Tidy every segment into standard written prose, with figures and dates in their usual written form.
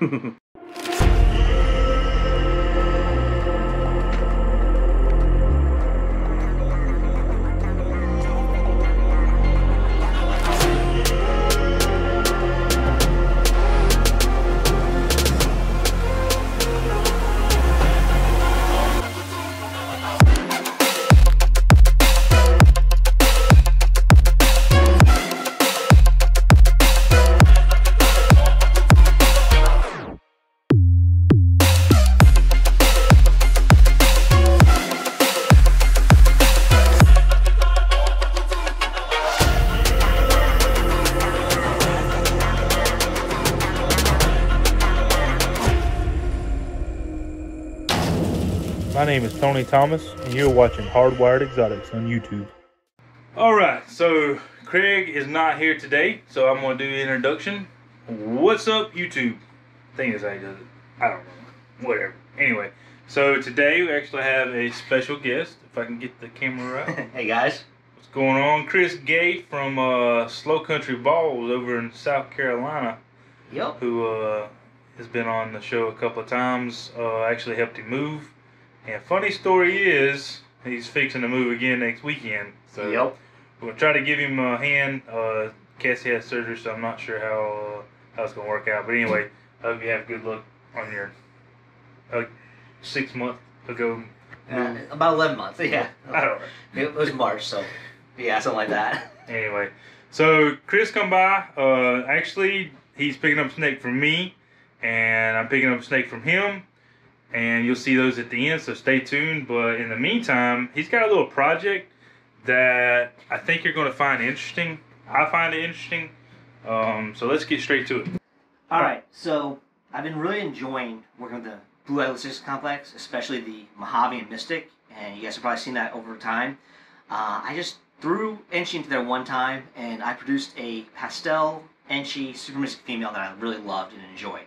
My name is Tony Thomas, and you're watching Hardwired Exotics on YouTube. Alright, so Craig is not here today, so I'm going to do the introduction. What's up, YouTube? I think that's how he does it. I don't know. Whatever. Anyway, so today we actually have a special guest, if I can get the camera right. Hey, guys. What's going on? Chris Gay from Slow Country Balls over in South Carolina. Yep. Who has been on the show a couple of times, actually helped him move. And funny story is, he's fixing to move again next weekend. So yep. We'll try to give him a hand. Cassie has surgery, so I'm not sure how it's going to work out. But anyway, I hope you have good luck on your 6 months ago. About 11 months, yeah. I don't know. It was March, so yeah, something like that. Anyway, so Chris come by. Actually, he's picking up snake from me, and I'm picking up snake from him. And you'll see those at the end, so stay tuned. But in the meantime, he's got a little project that I think you're going to find interesting. I find it interesting. So let's get straight to it. All right, so I've been really enjoying working with the Blue Eyelid Cis Complex, especially the Mojave and Mystic. And you guys have probably seen that over time. I just threw Enchi into there one time, and I produced a pastel Enchi Super Mystic female that I really loved and enjoyed.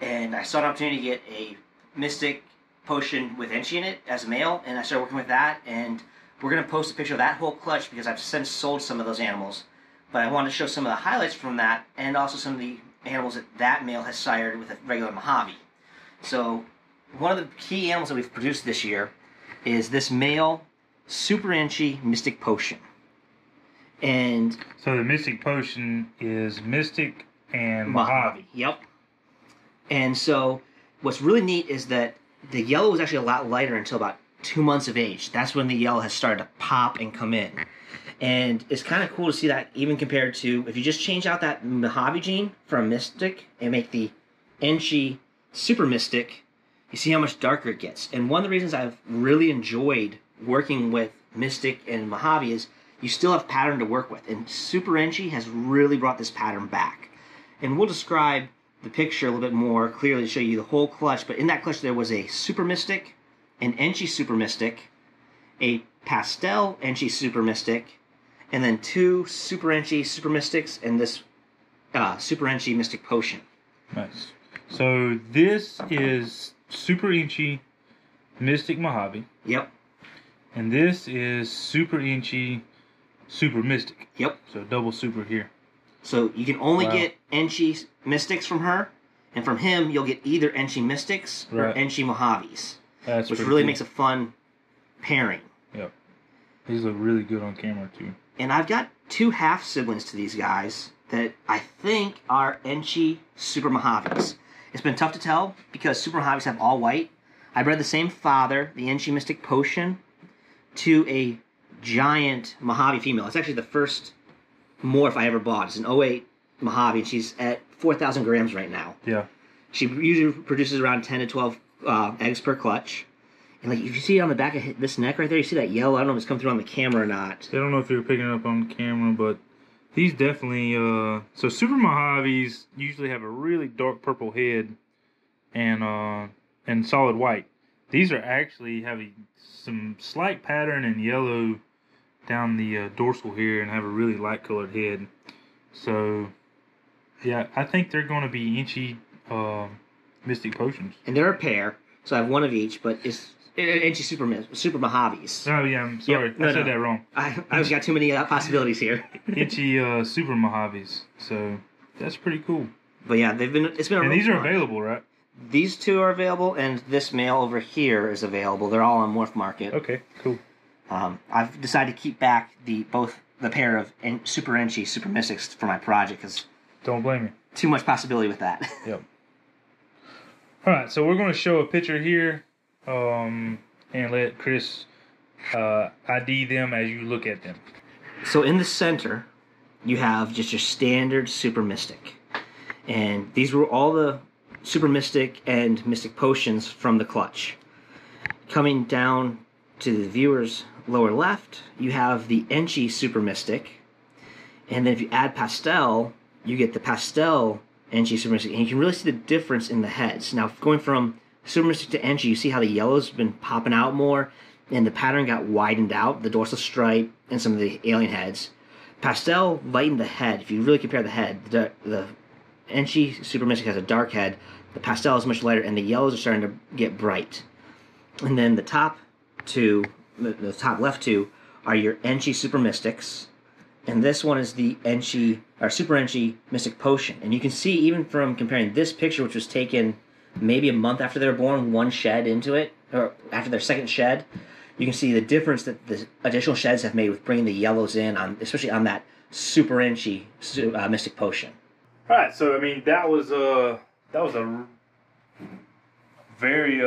And I saw an opportunity to get a Mystic Potion with Enchi in it as a male, and I started working with that, and we're going to post a picture of that whole clutch because I've since sold some of those animals, but I want to show some of the highlights from that and also some of the animals that male has sired with a regular Mojave. So one of the key animals that we've produced this year is this male Super Enchi Mystic Potion. And so the Mystic Potion is Mystic and Mojave. Yep. And so what's really neat is that the yellow was actually a lot lighter until about 2 months of age. That's when the yellow has started to pop and come in. And it's kind of cool to see that even compared to, if you just change out that Mojave gene from Mystic and make the Enchi Super Mystic, you see how much darker it gets. And one of the reasons I've really enjoyed working with Mystic and Mojave is you still have pattern to work with. And Super Enchi has really brought this pattern back. And we'll describe the picture a little bit more clearly to show you the whole clutch, but in that clutch there was a Super Mystic, an Enchi Super Mystic, a pastel Enchi Super Mystic, and then two Super Enchi Super Mystics and this Super Enchi Mystic Potion. Nice. So this is Super Enchi Mystic Mojave. Yep. And this is Super Enchi Super Mystic. Yep. So double super here. So you can only get Enchi Mystics from her, and from him you'll get either Enchi Mystics or Enchi Mojaves, which really cool. Makes a fun pairing. Yep. These look really good on camera, too. And I've got two half-siblings to these guys that I think are Enchi Super Mojaves. It's been tough to tell because Super Mojaves have all white. I bred the same father, the Enchi Mystic Potion, to a giant Mojave female. It's actually the first morph I ever bought. It's an 08 Mojave, and she's at 4,000 grams right now. Yeah. She usually produces around 10 to 12 eggs per clutch. And like, if you see on the back of this neck right there, you see that yellow. I don't know if it's come through on the camera or not. I don't know if you're picking it up on camera, but these definitely... So Super Mojaves usually have a really dark purple head and solid white. These are actually having some slight pattern in yellow down the dorsal here and have a really light colored head. So yeah, I think they're going to be Enchi Mystic Potions. And they're a pair, so I have one of each, but it's Enchi Super Mojaves. Oh yeah, I'm sorry. Yep. I said that wrong. I just got too many possibilities here. Enchi Super Mojaves. So that's pretty cool. But yeah, they've been. It's been. And these are available, right? These two are available, and this male over here is available. They're all on Morph Market. Okay, cool. I've decided to keep back the pair of Super Enchi, Super Mystics for my project because don't blame me. Too much possibility with that. Yep. All right, so we're going to show a picture here, and let Chris ID them as you look at them. So in the center, you have just your standard Super Mystic, and these were all the Super Mystic and Mystic Potions from the clutch. Coming down to the viewer's lower left, you have the Enchi Super Mystic, and then if you add Pastel, you get the Pastel Enchi Super Mystic, and you can really see the difference in the heads. Now, going from Super Mystic to Enchi, you see how the yellow's been popping out more, and the pattern got widened out, the dorsal stripe, and some of the alien heads. Pastel lightened the head. If you really compare the head, the Enchi Super Mystic has a dark head, the Pastel is much lighter, and the yellows are starting to get bright. And then the top two, the top left two, are your Enchi Super Mystics, and this one is the Enchi, or Super Enchi Mystic Potion. And you can see, even from comparing this picture, which was taken maybe a month after they were born, one shed into it, or after their second shed, you can see the difference that the additional sheds have made with bringing the yellows in, on especially on that Super Enchi Mystic Potion. All right, so I mean that was a very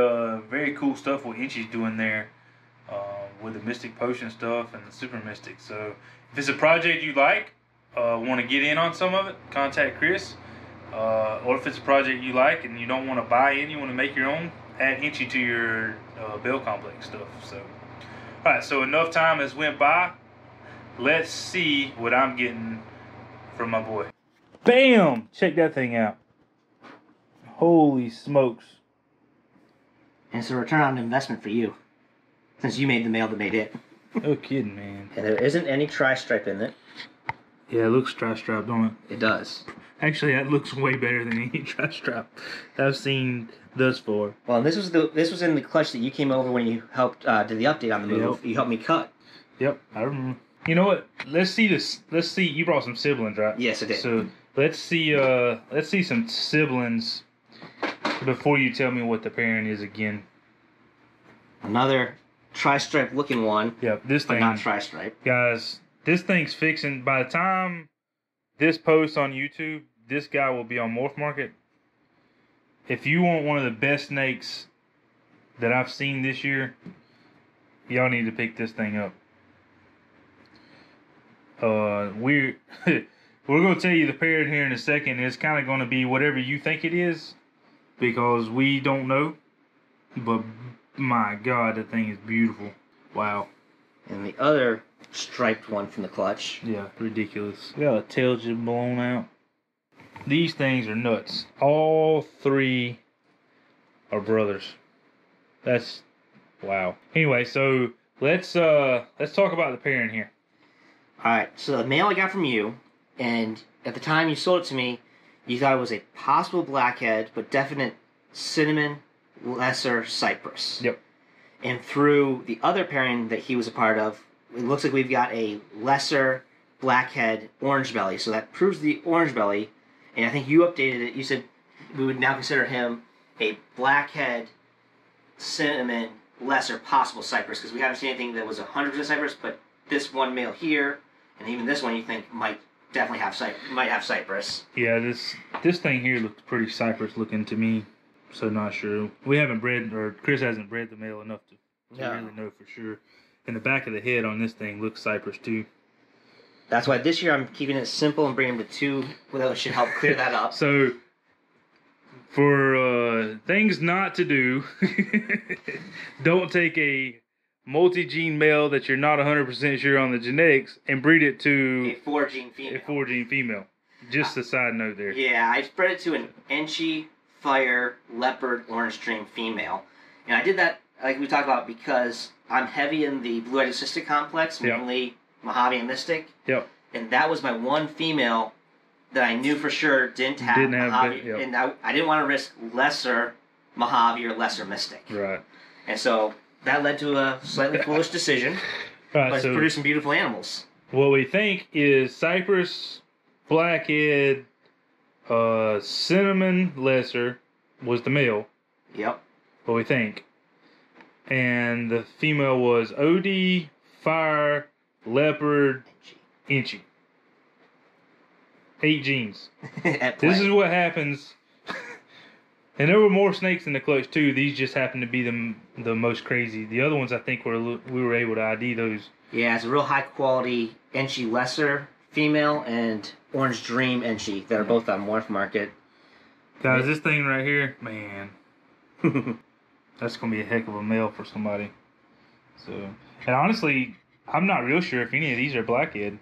very cool stuff what Enchi's doing there with the Mystic Potion stuff and the Super Mystic. So if it's a project you like, want to get in on some of it, contact Chris. Or if it's a project you like and you don't want to buy in, you want to make your own, add Enchi to your Bell Complex stuff. So all right, so enough time has went by. Let's see what I'm getting from my boy. Bam! Check that thing out. Holy smokes. And it's a return on investment for you, since you made the mail that made it. No kidding, man. And there isn't any tri-stripe in it. Yeah, it looks tri-stripe, don't it? It does. Actually, that looks way better than any tri-stripe I've seen thus far. Well, and this was in the clutch that you came over when you helped do the update on the move. Yep. You helped me cut. Yep, I remember. You know what? Let's see this. Let's see. You brought some siblings, right? Yes, I did. So let's see some siblings before you tell me what the parent is again. Another tri-stripe looking one. Yep, this thing. But not tri-stripe. Guys, this thing's fixing. By the time this posts on YouTube, this guy will be on Morph Market. If you want one of the best snakes that I've seen this year, y'all need to pick this thing up. We're going to tell you the pair here in a second. It's kind of going to be whatever you think it is, because we don't know. But my God, that thing is beautiful. Wow. And the other striped one from the clutch. Yeah, ridiculous. Yeah, the tail just blown out. These things are nuts. All three are brothers. That's wow. Anyway, so let's talk about the pair in here. Alright, so the mail I got from you, and at the time you sold it to me, you thought it was a possible Blackhead, but definite Cinnamon, Lesser, Cypress. Yep. And through the other pairing that he was a part of, it looks like we've got a Lesser, Blackhead, Orange Belly. So that proves the Orange Belly, and I think you updated it. You said we would now consider him a Blackhead, Cinnamon, Lesser, possible Cypress, because we haven't seen anything that was 100% Cypress, but this one male here, and even this one, you think might definitely have Cypress. Yeah, this thing here looks pretty Cypress looking to me, so not sure. We haven't bred, or Chris hasn't bred the male enough to really know for sure. And the back of the head on this thing looks Cypress too. That's why this year I'm keeping it simple and bringing them to two. Well, that should help clear that up. So for things not to do, don't take a multi-gene male that you're not 100% sure on the genetics and breed it to a four-gene female. Just a side note there. Yeah, I bred it to an Enchi, Fire, Leopard, Orange Dream female. And I did that, like we talked about, because I'm heavy in the Blue Eyelid Cis Complex, mainly Mojave and Mystic. Yep. And that was my one female that I knew for sure didn't have Mojave. Yep. And I didn't want to risk Lesser Mojave or Lesser Mystic. Right. And so that led to a slightly foolish decision, right, but so producing beautiful animals. What we think is Cypress, Blackhead, Cinnamon Lesser was the male. Yep. What we think. And the female was OD, Fire, Leopard, Enchi. 8 genes. This is what happens. And there were more snakes in the clutch too. These just happened to be the most crazy. The other ones I think we were able to ID those. Yeah, it's a real high quality Enchi Lesser female and Orange Dream Enchi that are both on Morph Market. Guys, this thing right here, man, that's gonna be a heck of a male for somebody. So, and honestly, I'm not real sure if any of these are blackhead.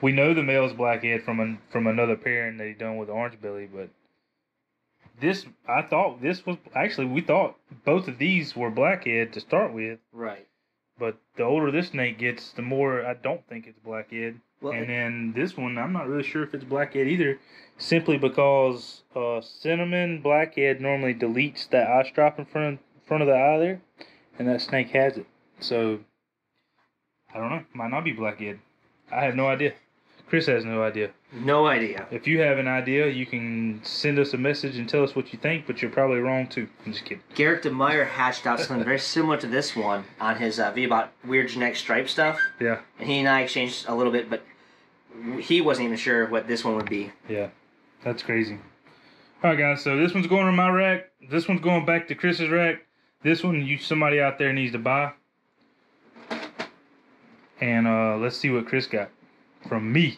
We know the male's blackhead from another pairing they done with Orange Belly, but. We thought both of these were blackhead to start with. Right. But the older this snake gets, the more I don't think it's blackhead. Well, and then this one, I'm not really sure if it's blackhead either, simply because Cinnamon blackhead normally deletes that eye strop in front of the eye there, and that snake has it. So, I don't know. Might not be blackhead. I have no idea. Chris has no idea. No idea. If you have an idea, you can send us a message and tell us what you think, but you're probably wrong, too. I'm just kidding. Garrett DeMeyer hatched out something very similar to this one on his V-Bot Weird Genetic Stripe stuff. Yeah. And he and I exchanged a little bit, but he wasn't even sure what this one would be. Yeah. That's crazy. All right, guys. So this one's going on my rack. This one's going back to Chris's rack. This one, somebody out there needs to buy. And let's see what Chris got. From me.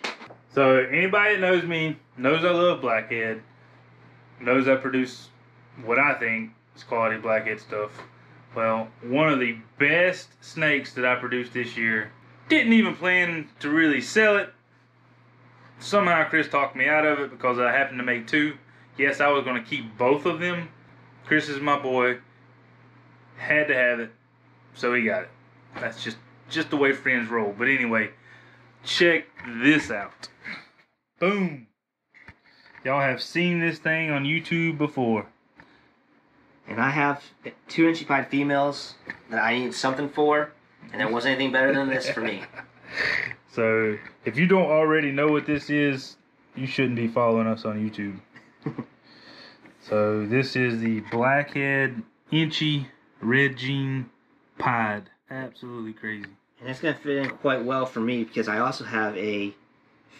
So anybody that knows me knows I love blackhead, knows I produce what I think is quality blackhead stuff. Well, one of the best snakes that I produced this year, didn't even plan to really sell it. Somehow Chris talked me out of it because I happened to make 2. Yes, I was going to keep both of them. Chris is my boy. Had to have it. So he got it. That's just the way friends roll. But anyway, check this out. Boom. Y'all have seen this thing on YouTube before. And I have 2 Enchi Pied females that I need something for, and there wasn't anything better than this for me. So, if you don't already know what this is, you shouldn't be following us on YouTube. So, this is the Blackhead Enchi Red Gene Pied. Absolutely crazy. And it's going to fit in quite well for me because I also have a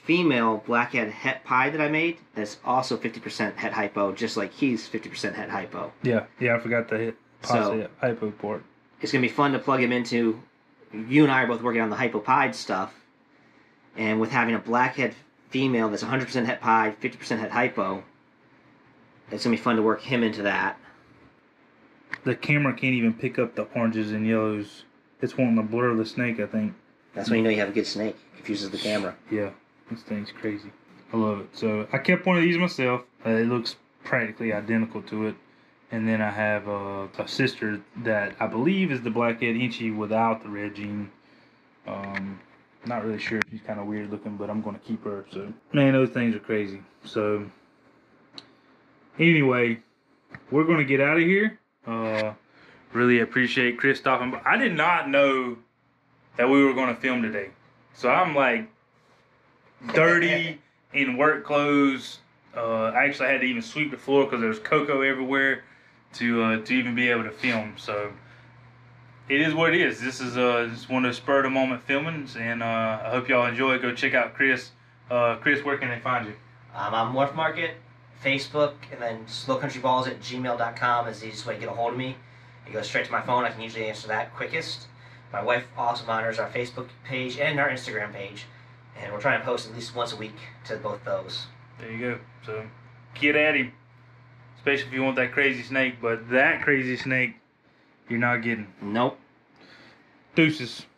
female blackhead Het Pied that I made that's also 50% Het Hypo, just like he's 50% Het Hypo. Yeah, I forgot the Het Hypo part. It's going to be fun to plug him into. You and I are both working on the Hypo Pied stuff. And with having a blackhead female that's 100% Het Pied, 50% Het Hypo, it's going to be fun to work him into that. The camera can't even pick up the oranges and yellows. It's wanting to blur the snake, I think. That's when you know you have a good snake. Confuses the camera. Yeah, this thing's crazy. I love it. So I kept one of these myself. It looks practically identical to it. And then I have a sister that I believe is the blackhead Enchi without the red gene. Not really sure. She's kind of weird looking, but I'm going to keep her. So man, those things are crazy. So anyway, we're going to get out of here. Really appreciate Chris stopping by. I did not know that we were going to film today. So I'm like dirty in work clothes. I actually had to even sweep the floor because there was cocoa everywhere to even be able to film. So it is what it is. This is just one of those spur of the moment filmings. And I hope y'all enjoy. Go check out Chris. Chris, where can they find you? I'm on Morph Market, Facebook, and then slowcountryballs@gmail.com is the easiest way to get a hold of me. It goes straight to my phone. I can usually answer that quickest. My wife also monitors our Facebook page and our Instagram page. And we're trying to post at least once a week to both those. There you go. So get at him. Especially if you want that crazy snake. But that crazy snake, you're not getting. Nope. Deuces.